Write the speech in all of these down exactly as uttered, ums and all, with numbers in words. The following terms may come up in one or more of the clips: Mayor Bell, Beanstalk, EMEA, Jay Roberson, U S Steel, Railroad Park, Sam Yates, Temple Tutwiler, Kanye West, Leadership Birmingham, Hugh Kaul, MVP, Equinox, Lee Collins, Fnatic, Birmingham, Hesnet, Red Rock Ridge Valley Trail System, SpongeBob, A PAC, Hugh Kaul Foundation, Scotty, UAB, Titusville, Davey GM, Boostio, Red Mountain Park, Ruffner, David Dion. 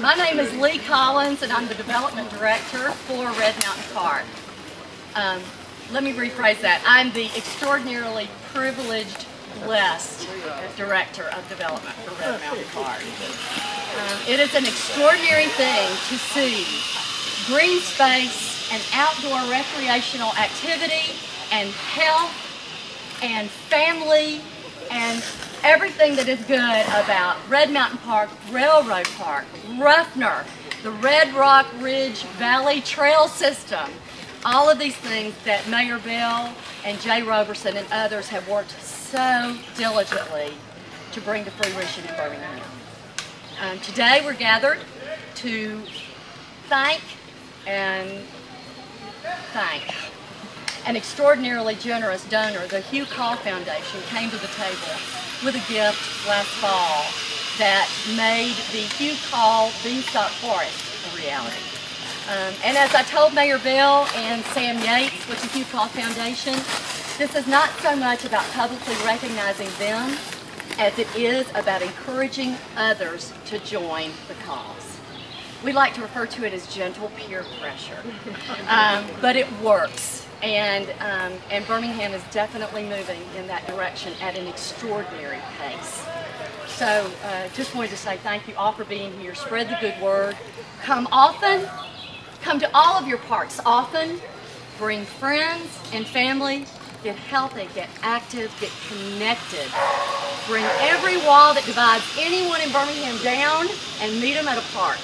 My name is Lee Collins and I'm the Development Director for Red Mountain Park. Um, let me rephrase that. I'm the extraordinarily privileged, blessed Director of Development for Red Mountain Park. Um, it is an extraordinary thing to see green space and outdoor recreational activity and health and family and everything that is good about Red Mountain Park, Railroad Park, Ruffner, the Red Rock Ridge Valley Trail System, all of these things that Mayor Bell and Jay Roberson and others have worked so diligently to bring to fruition in Birmingham. Um, today we're gathered to thank and thank an extraordinarily generous donor. The Hugh Kaul Foundation came to the table with a gift last fall that made the Hugh Kaul Beanstalk Forest a reality. Um, and as I told Mayor Bell and Sam Yates with the Hugh Kaul Foundation, this is not so much about publicly recognizing them as it is about encouraging others to join the cause. We like to refer to it as gentle peer pressure, um, but it works. And, um, and Birmingham is definitely moving in that direction at an extraordinary pace. So uh, just wanted to say thank you all for being here. Spread the good word. Come often. Come to all of your parks often. Bring friends and family. Get healthy, get active, get connected. Bring every wall that divides anyone in Birmingham down and meet them at a park.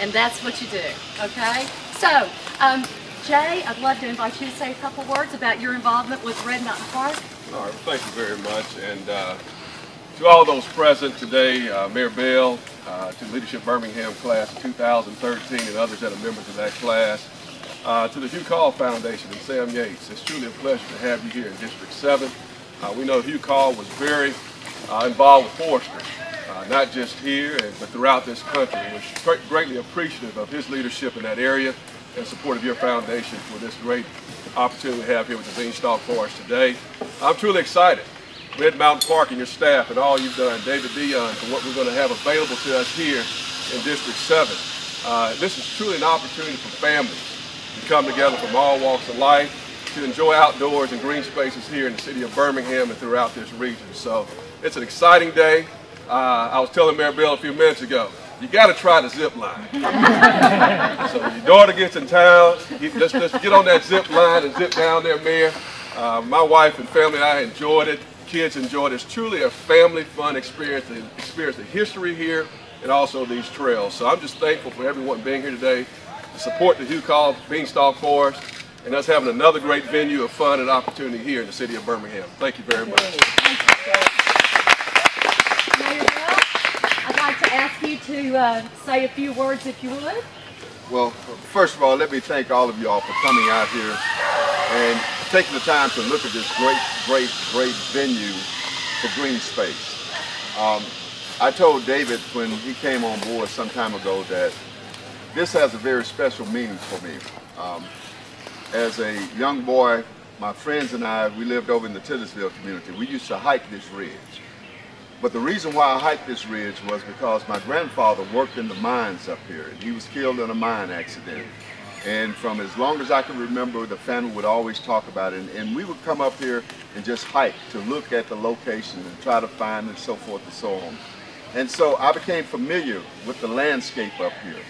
And that's what you do, okay? So, um, Jay, I'd love to invite you to say a couple words about your involvement with Red Mountain Park. All right, thank you very much. And uh, to all those present today, uh, Mayor Bell, uh, to Leadership Birmingham class of two thousand thirteen and others that are members of that class, uh, to the Hugh Kaul Foundation and Sam Yates, it's truly a pleasure to have you here in District seven. Uh, we know Hugh Kaul was very uh, involved with forestry, uh, not just here, but throughout this country. We're greatly appreciative of his leadership in that area in support of your foundation for this great opportunity we have here with the Beanstalk Forest today. I'm truly excited. Red Mountain Park and your staff and all you've done, David Dion, for what we're going to have available to us here in District seven. Uh, this is truly an opportunity for families to come together from all walks of life to enjoy outdoors and green spaces here in the city of Birmingham and throughout this region. So it's an exciting day. Uh, I was telling Mayor Bell a few minutes ago, you got to try the zip line. So when your daughter gets in town, let's, let's get on that zip line and zip down there, Mayor. Uh, my wife and family and I enjoyed it. Kids enjoyed it. It's truly a family fun experience, the, experience the history here and also these trails. So I'm just thankful for everyone being here today to support the Hugh Kaul Beanstalk Forest and us having another great venue of fun and opportunity here in the city of Birmingham. Thank you very much. Thank you. Ask you to uh, say a few words if you would. Well, first of all, let me thank all of y'all for coming out here and taking the time to look at this great, great, great venue for green space. Um, I told David when he came on board some time ago that this has a very special meaning for me. Um, as a young boy, my friends and I, we lived over in the Titusville community. We used to hike this ridge. But the reason why I hiked this ridge was because my grandfather worked in the mines up here, and he was killed in a mine accident. And from as long as I can remember, the family would always talk about it. And, and we would come up here and just hike to look at the location and try to find and so forth and so on. And so I became familiar with the landscape up here.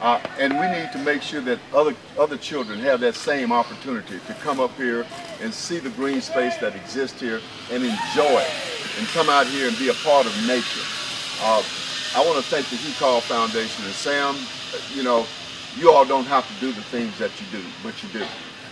Uh, and we need to make sure that other, other children have that same opportunity to come up here and see the green space that exists here and enjoy it and come out here and be a part of nature. Uh, I want to thank the Hugh Kaul Foundation and Sam. You know, you all don't have to do the things that you do, but you do.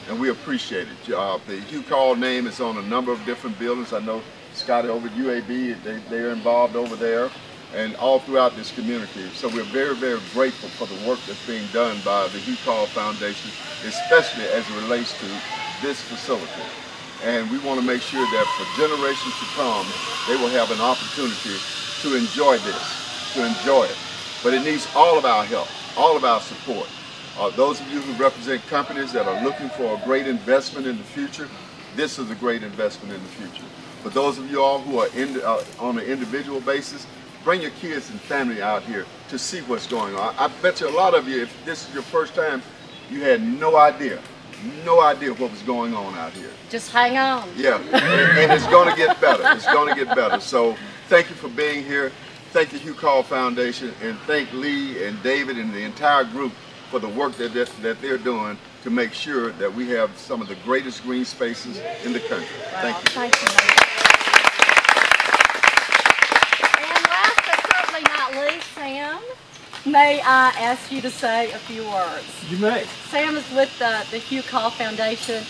And we appreciate it. Uh, the Hugh Kaul name is on a number of different buildings. I know Scotty over at U A B, they, they're involved over there, and all throughout this community. So we're very, very grateful for the work that's being done by the Hugh Kaul Foundation, especially as it relates to this facility. And we want to make sure that for generations to come, they will have an opportunity to enjoy this, to enjoy it. But it needs all of our help, all of our support. Uh, those of you who represent companies that are looking for a great investment in the future, this is a great investment in the future. For those of you all who are in, uh, on an individual basis, Bring your kids and family out here to see what's going on. I bet you a lot of you, if this is your first time, you had no idea, no idea what was going on out here. Just hang on. Yeah, and, and it's going to get better. It's going to get better. So thank you for being here. Thank the Hugh Kaul Foundation, and thank Lee and David and the entire group for the work that they're, that they're doing to make sure that we have some of the greatest green spaces in the country. Wow. Thank you. Thank you. And last but certainly not least, Sam, may I ask you to say a few words? You may. Sam is with the, the Hugh Kaul Foundation,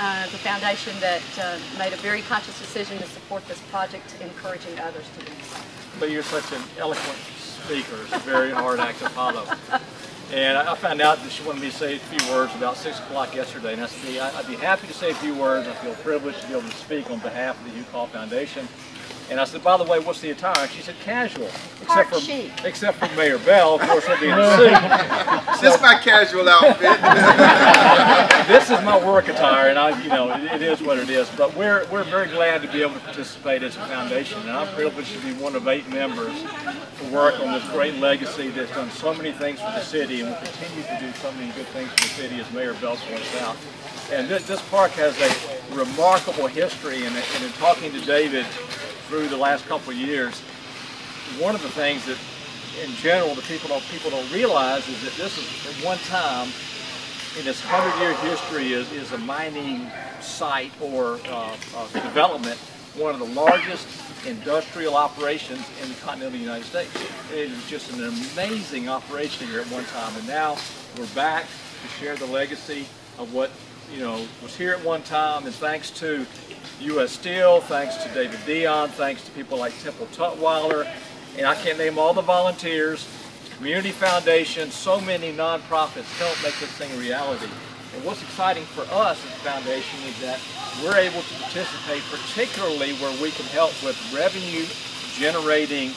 uh, the foundation that uh, made a very conscious decision to support this project, encouraging others to do so. But you're such an eloquent speaker. It's a very hard act to follow. And I found out that she wanted me to say a few words about six o'clock yesterday. And I said, I'd be happy to say a few words. I feel privileged to be able to speak on behalf of the Hugh Kaul Foundation. And I said, by the way, what's the attire? She said, casual. Except for, except for Mayor Bell, of course, I'll be in a suit. So, this is my casual outfit. This is my work attire, and I, you know, it, it is what it is. But we're, we're very glad to be able to participate as a foundation. And I'm privileged to be one of eight members to work on this great legacy that's done so many things for the city and will continue to do so many good things for the city, as Mayor Bell points out. And this, this park has a remarkable history, and, and in talking to David through the last couple of years, one of the things that, in general, the people don't people don't realize is that this is at one time in its hundred-year history is is a mining site or uh, uh, development, one of the largest industrial operations in the continental United States. It was just an amazing operation here at one time, and now we're back to share the legacy of what, you know, was here at one time, and thanks to U S Steel, thanks to David Dion, thanks to people like Temple Tutwiler, and I can't name all the volunteers, community foundations, so many nonprofits helped make this thing a reality. And what's exciting for us as a foundation is that we're able to participate, particularly where we can help with revenue-generating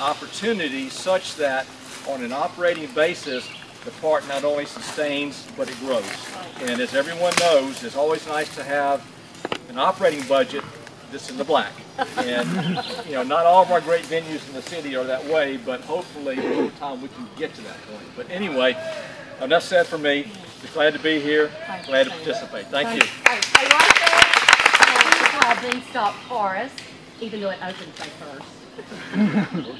opportunities such that on an operating basis, the park not only sustains, but it grows. And as everyone knows, it's always nice to have an operating budget that's in the black. And, you know, not all of our great venues in the city are that way, but hopefully over time we can get to that point. But anyway, enough said for me. We're glad to be here, glad to participate. Thank you. Hey, right there, uh, Beanstalk Forest, even though it opened May first.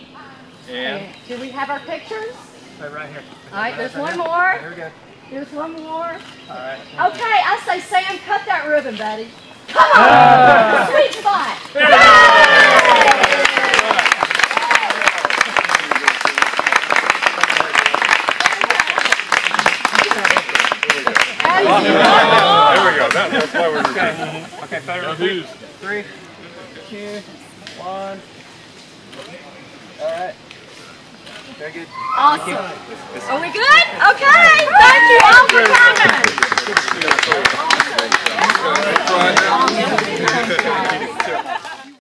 And do we have our pictures? Right here. All right, there's one more. Here we go. There's one more. All right. Okay, I say, Sam, cut that ribbon, buddy. Come on! Uh, Sweet spot! Yeah. There we go. That, that's why we were okay. Okay, photo reviews. Three, two, one. All right. Very good. Awesome. Are we good? Okay.